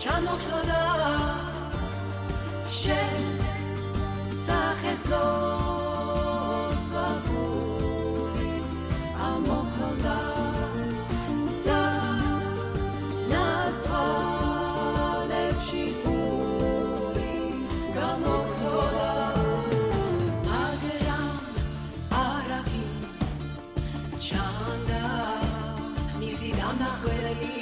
Chalmok Shlola Shem Saches Los Vavuris Amok Shlola Da Nas Dvalev Shivuri Gamok Shlola Ageram Arafim Chanda Nizidam Nachweli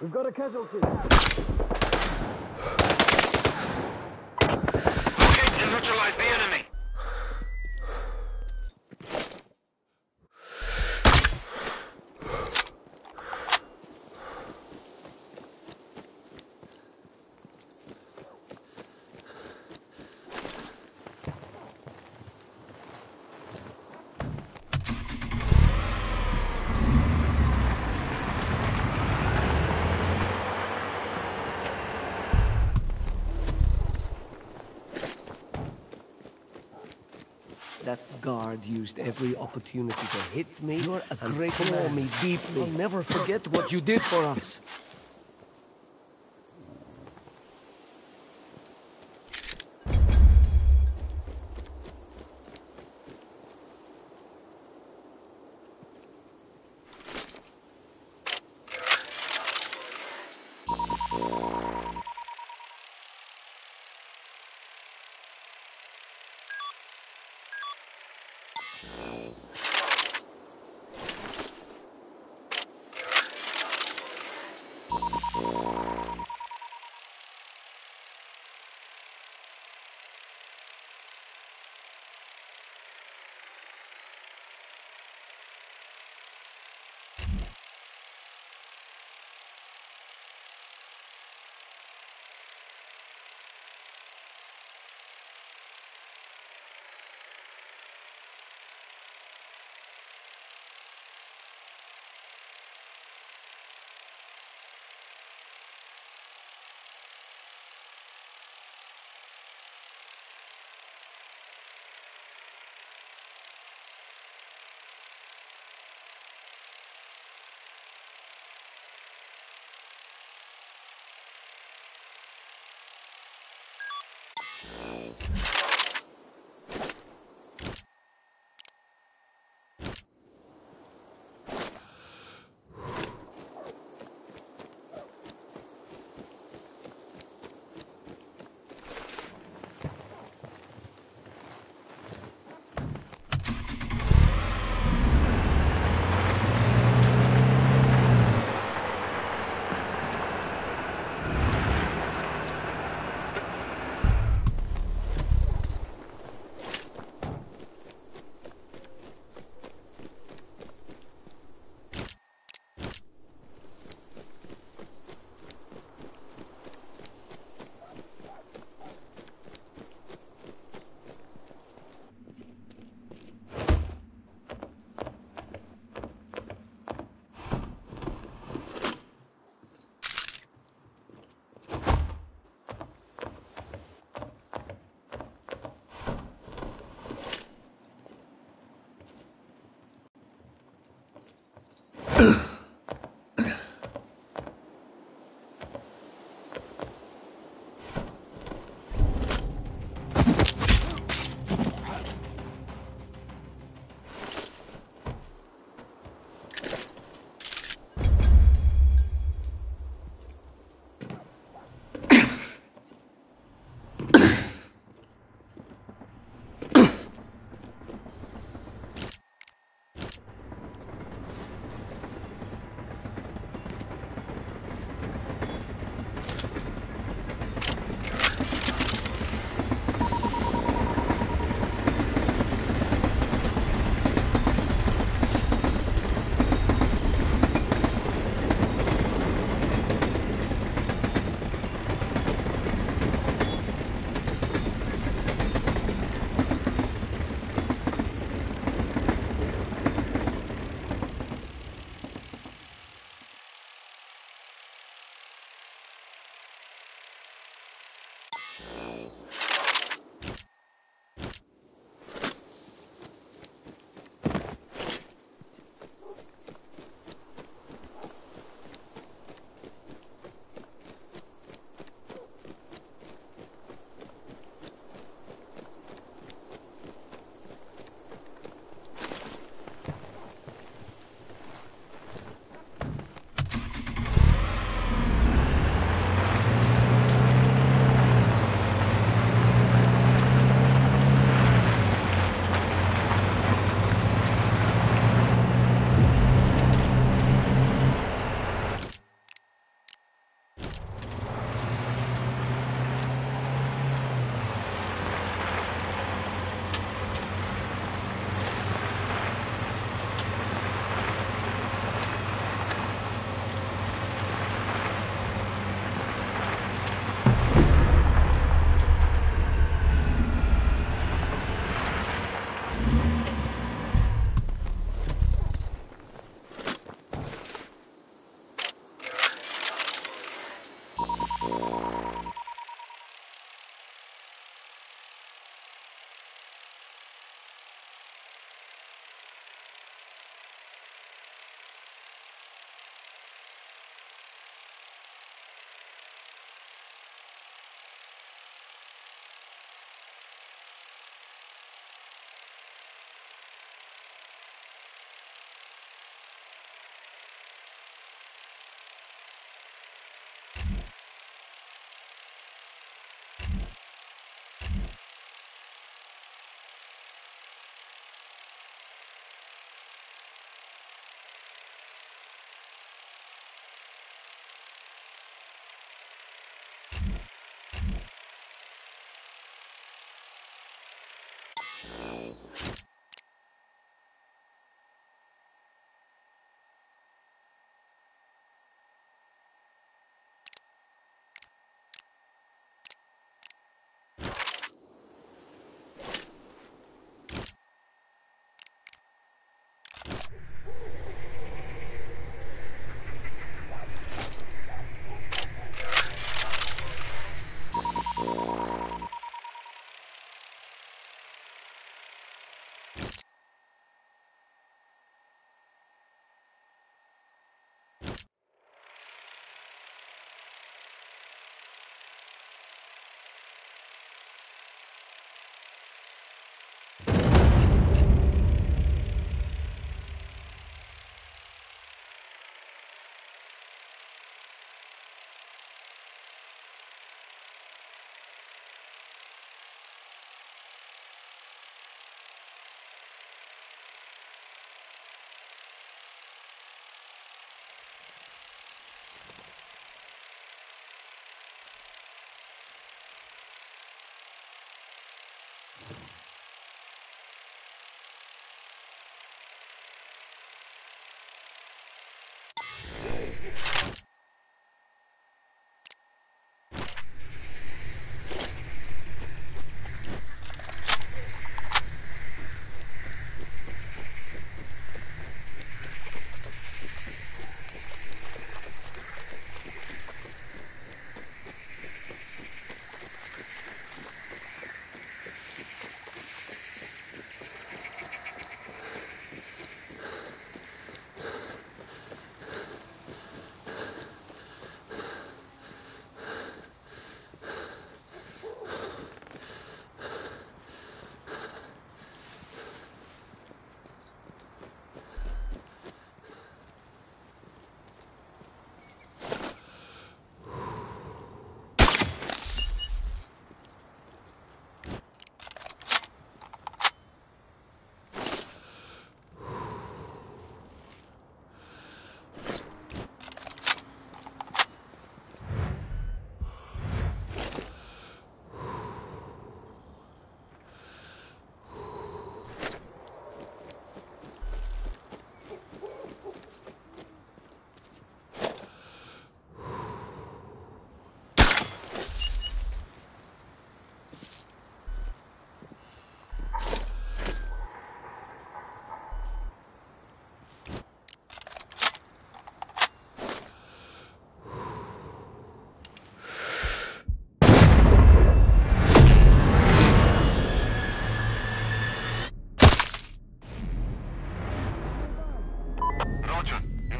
We've got a casualty. Locate and neutralize the enemy. That guard used every opportunity to hit me and claw me deeply. I'll never forget what you did for us.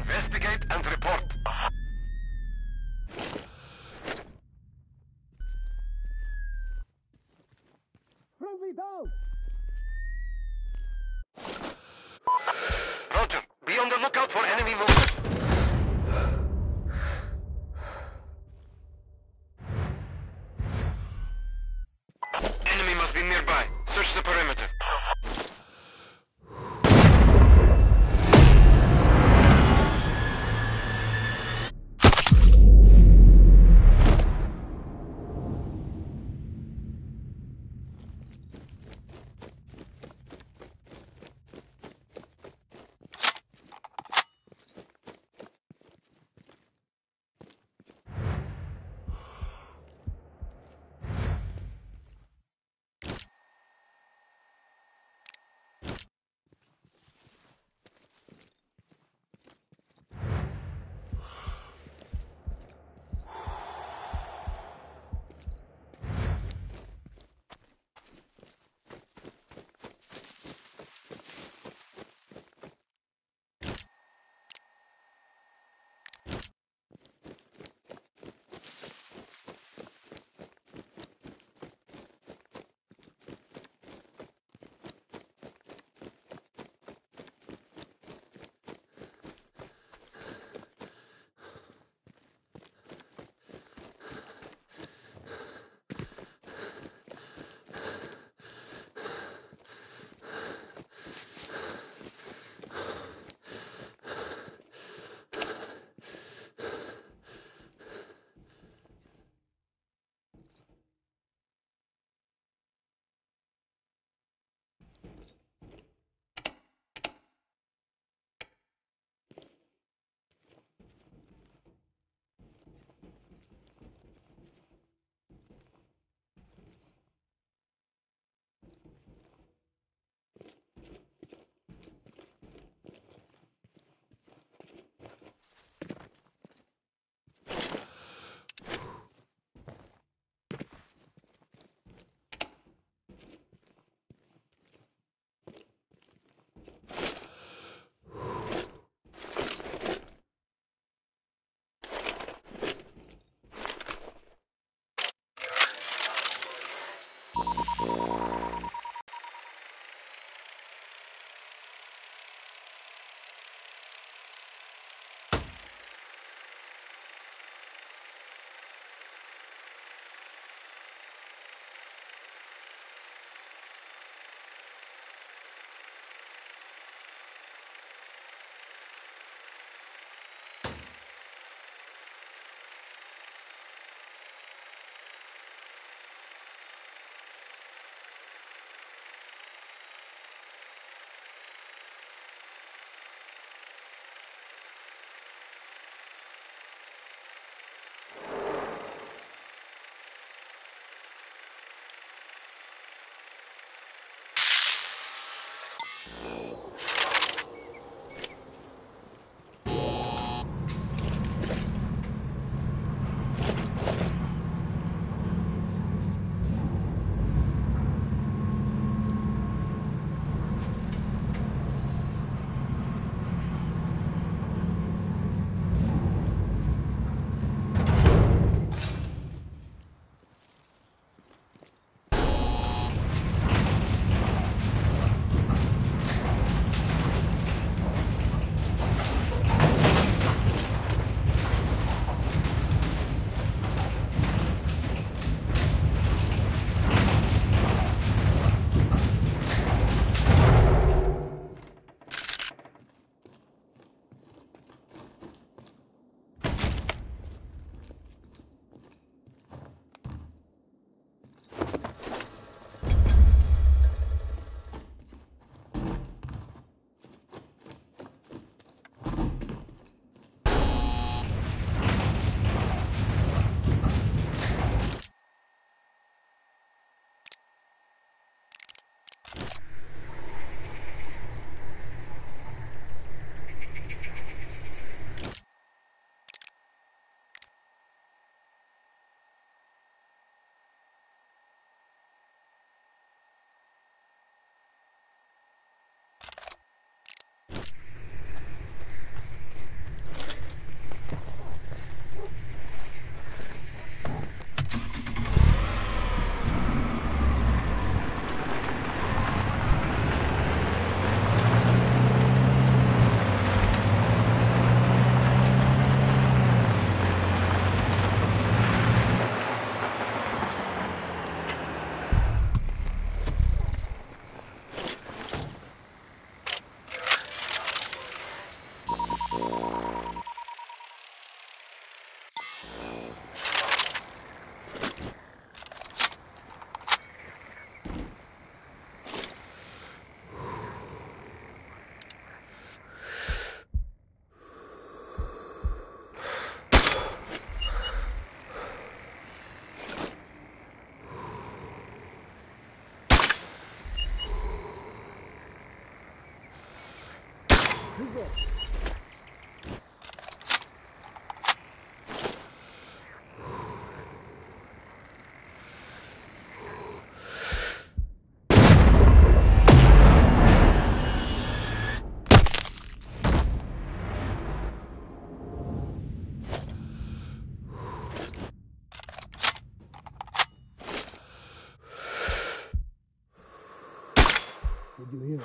Investigate and report. Friendly down! Roger, be on the lookout for enemy movement. Enemy must be nearby. Search the perimeter. you here.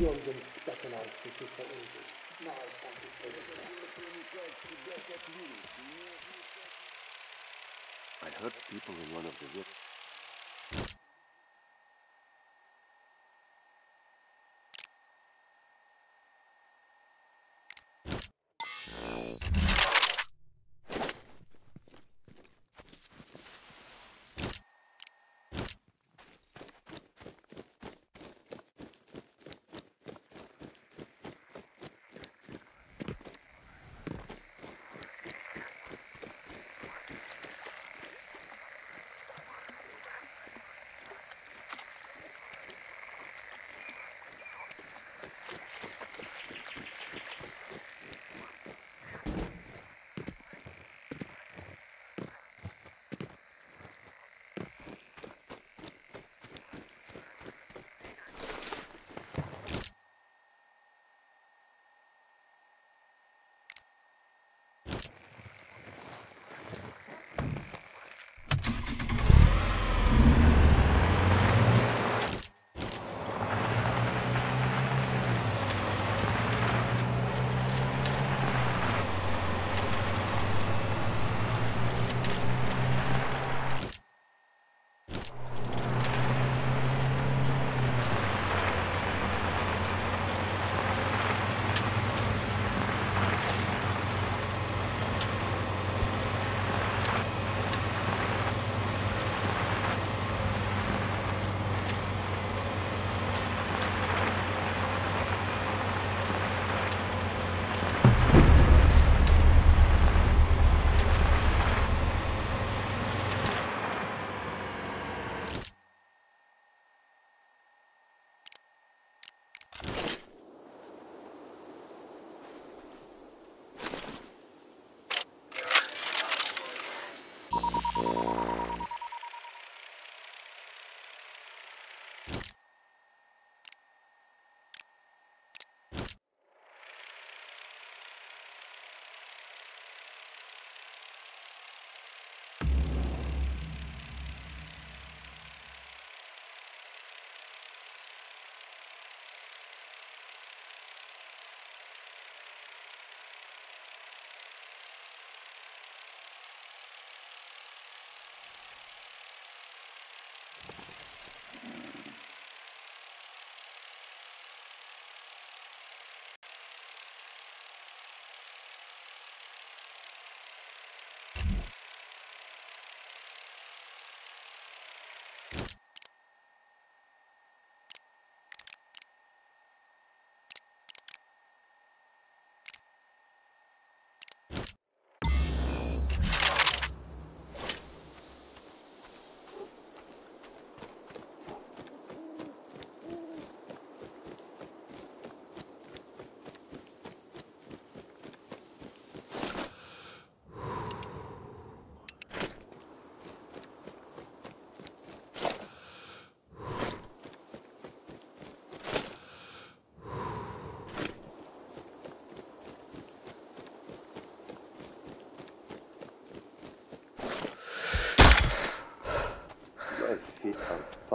You're going to recognize this is what we do. Now I can't be sure of that. I heard people in one of the rooms.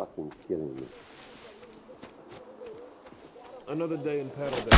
fucking kidding me. Another day in paddle day.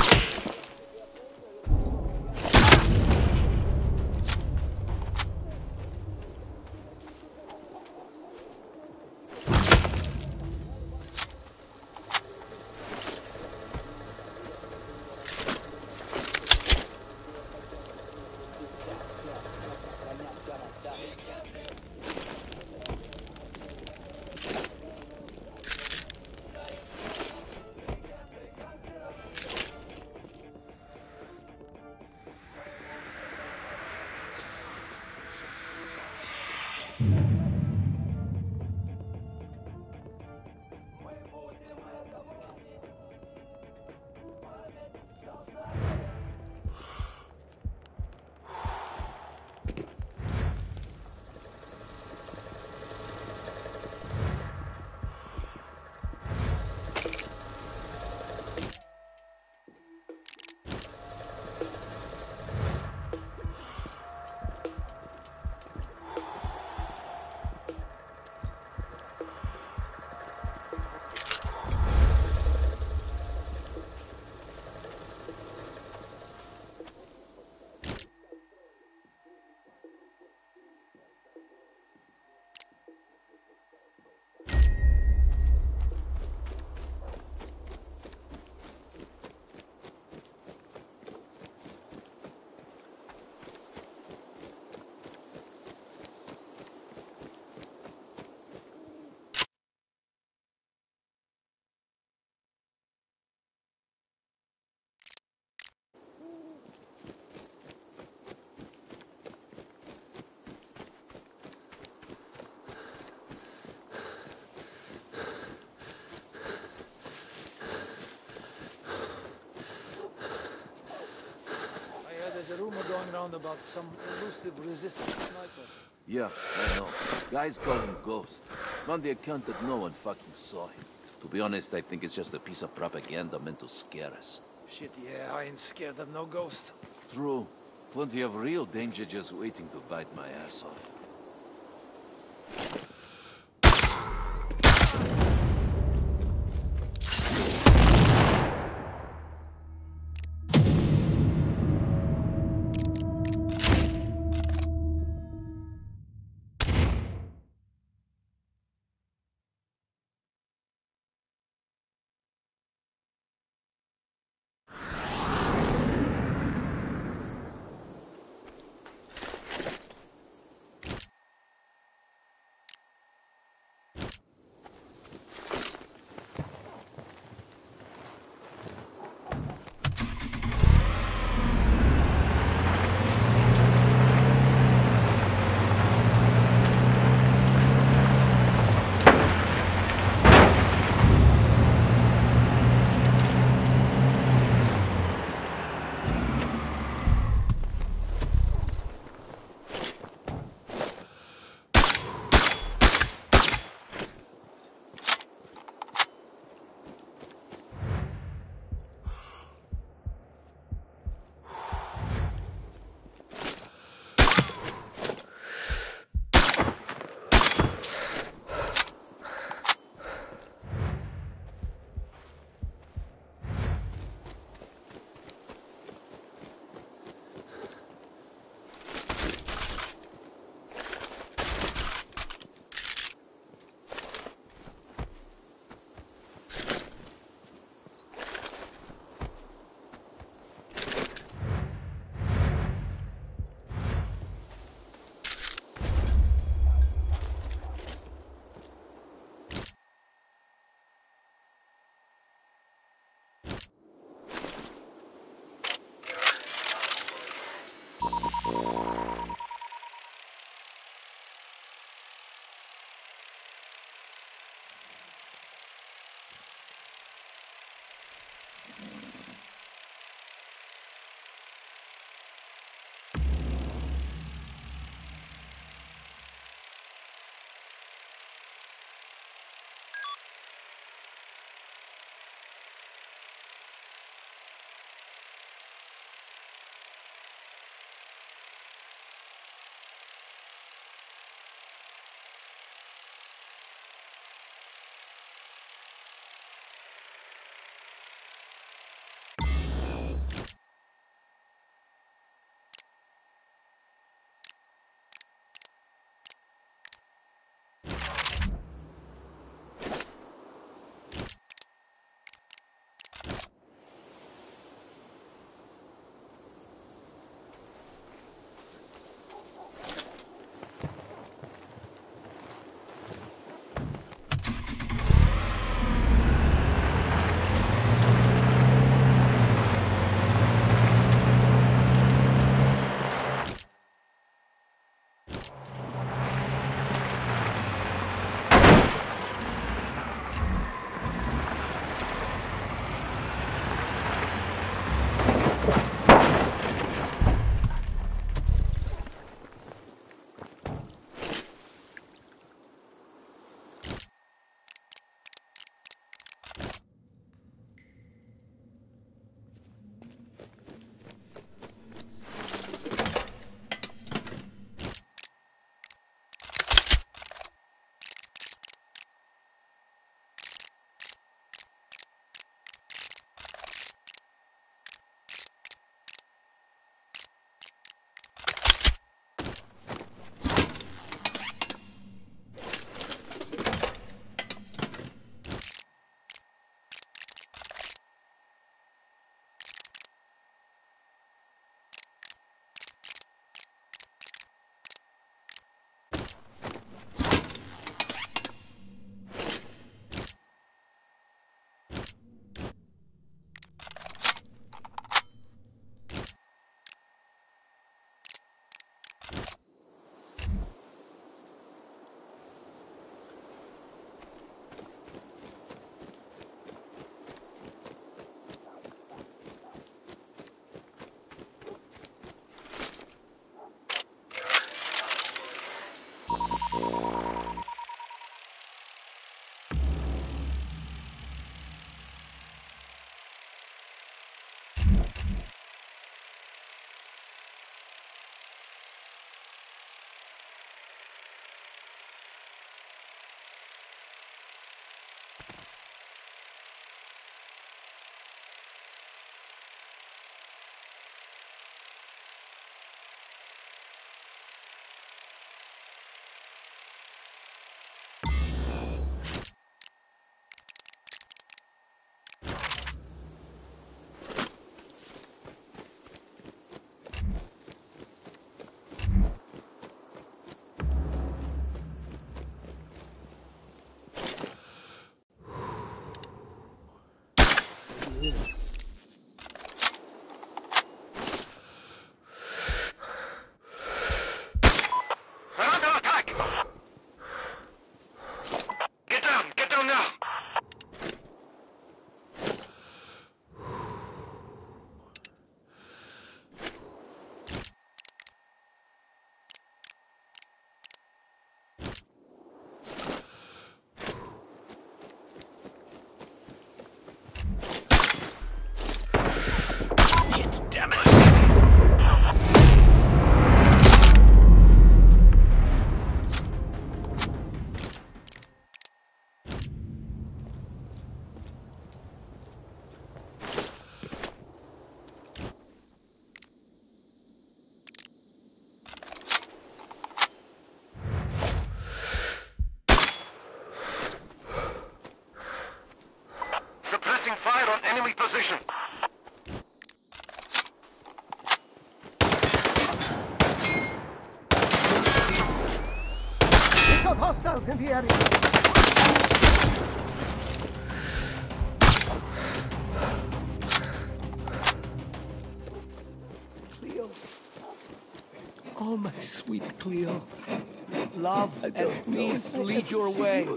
There's a rumor going around about some elusive resistance sniper. Yeah, I know. Guys call him Ghost. On the account that no one fucking saw him. To be honest, I think it's just a piece of propaganda meant to scare us. Shit, yeah, I ain't scared of no ghost. True. Plenty of real danger just waiting to bite my ass off. fired on enemy position. We've got hostiles in the area. Oh, my sweet Cleo. Love and peace lead your way.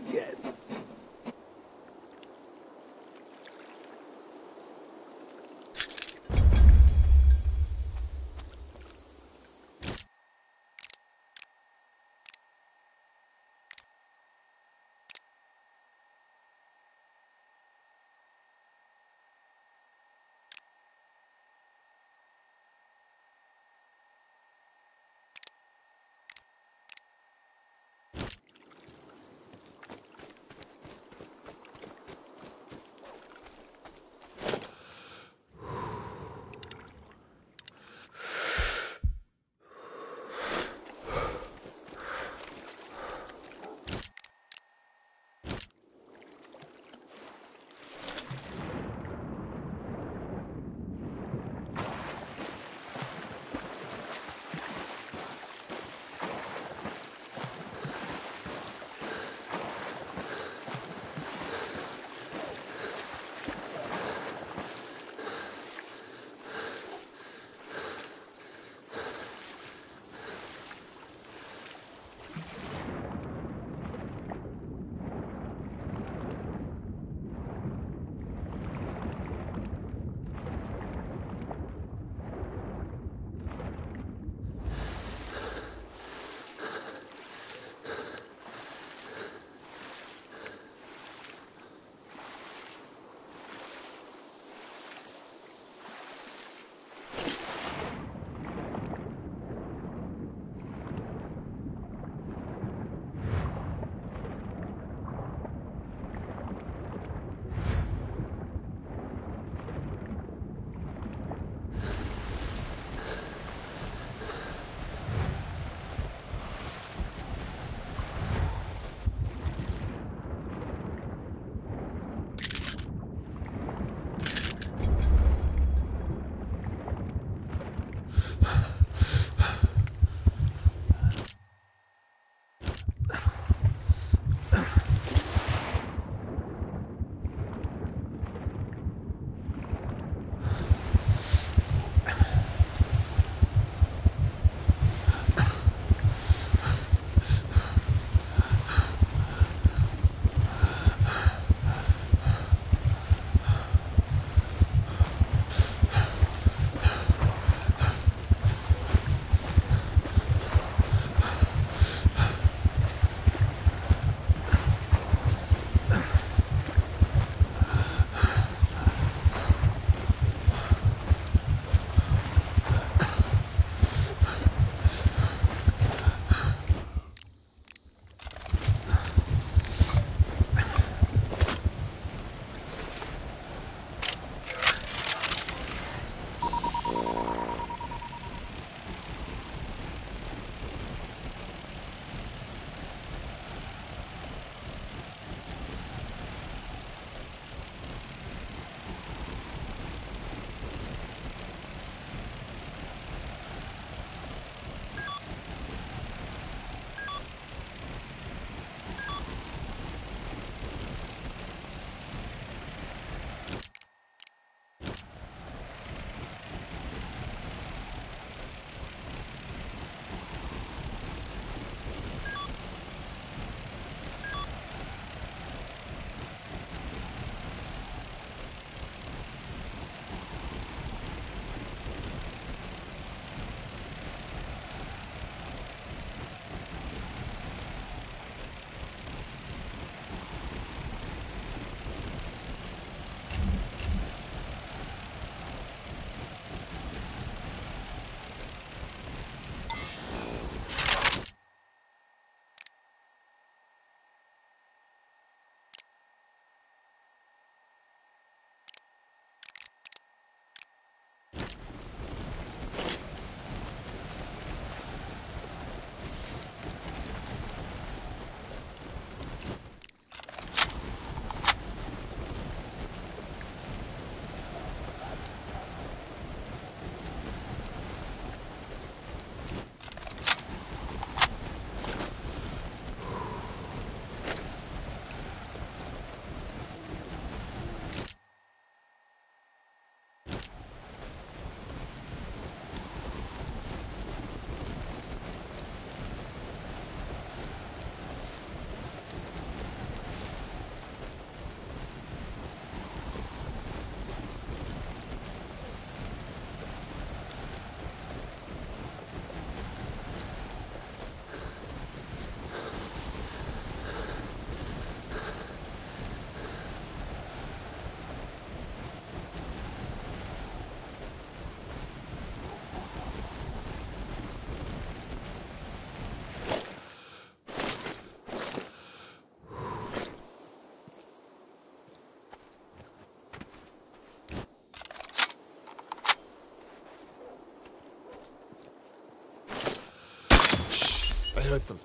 Listen.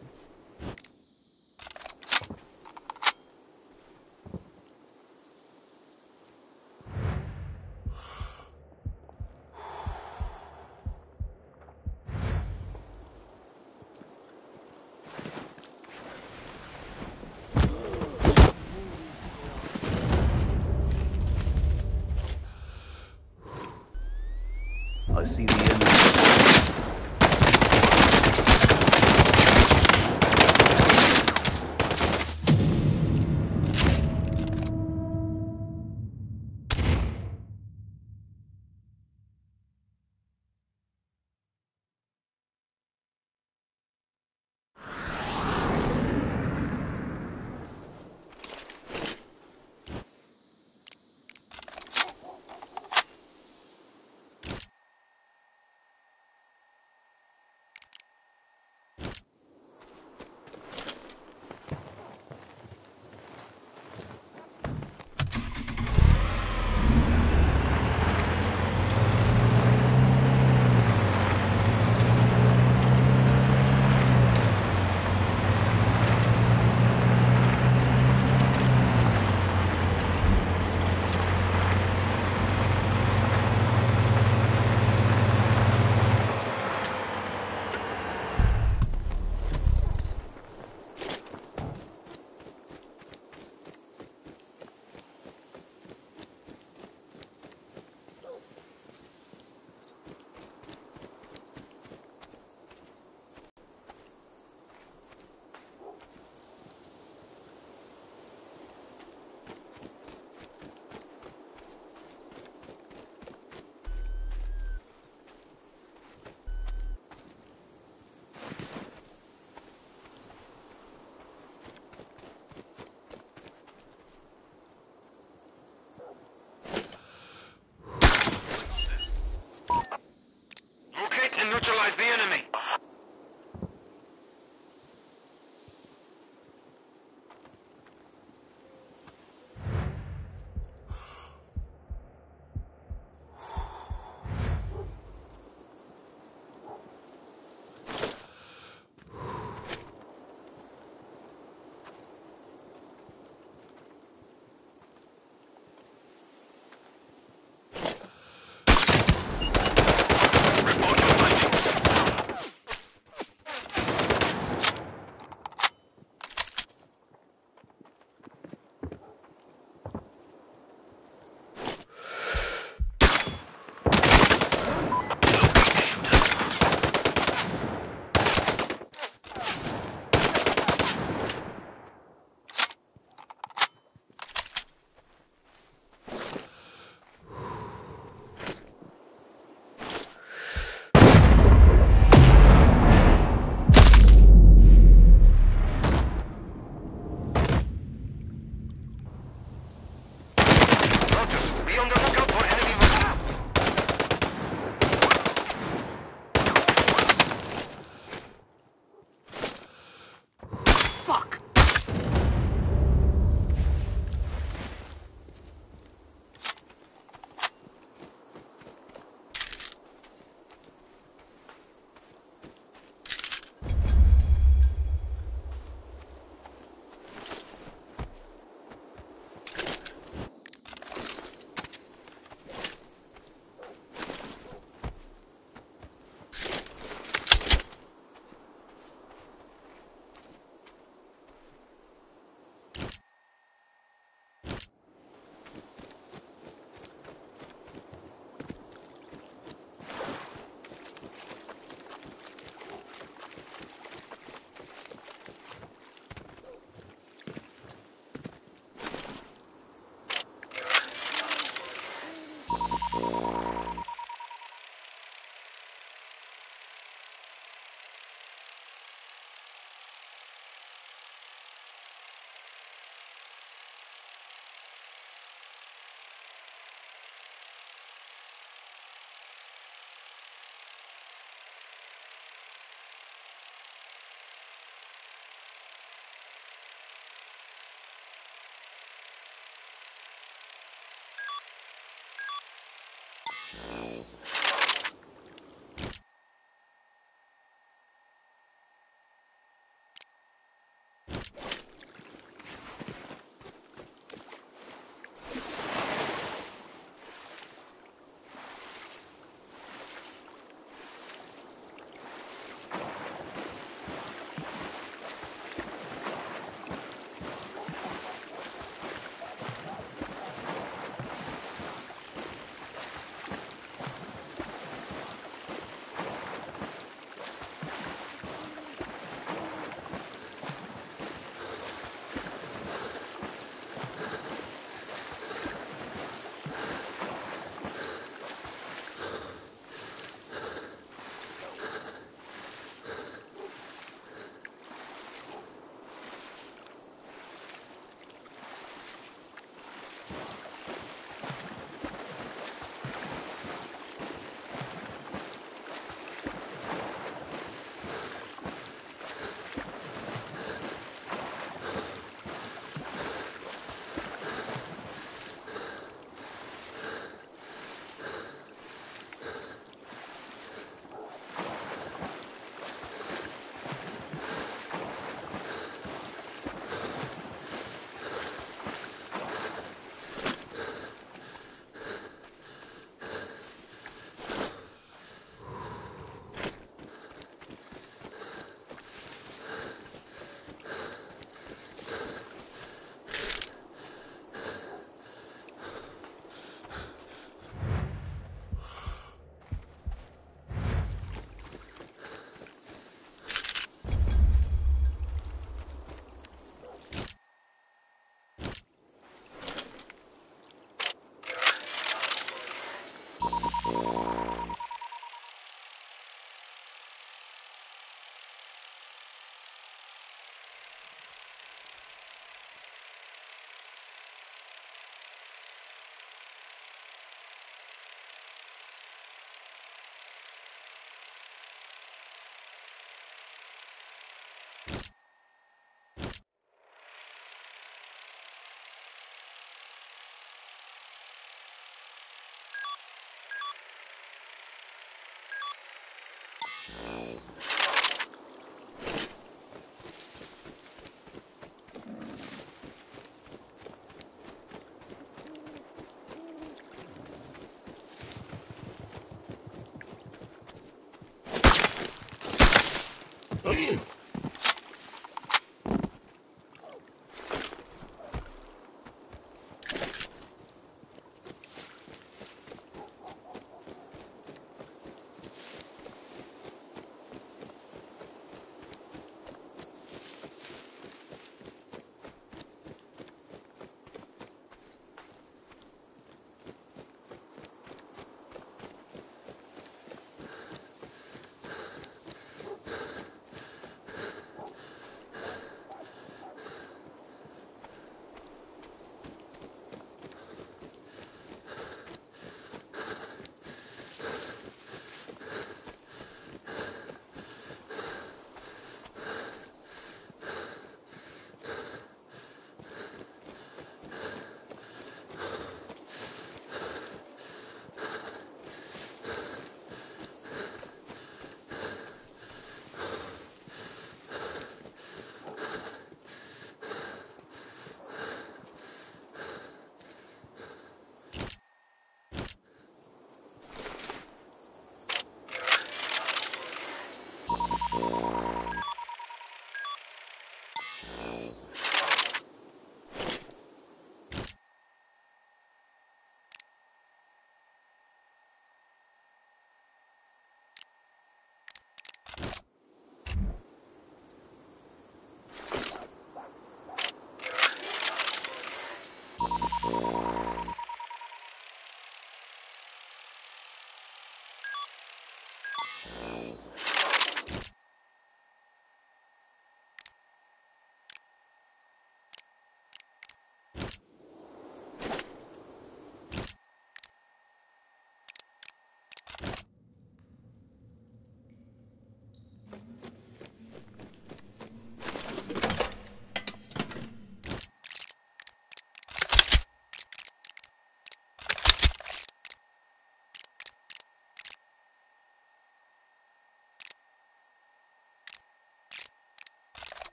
I see the neutralize the enemy.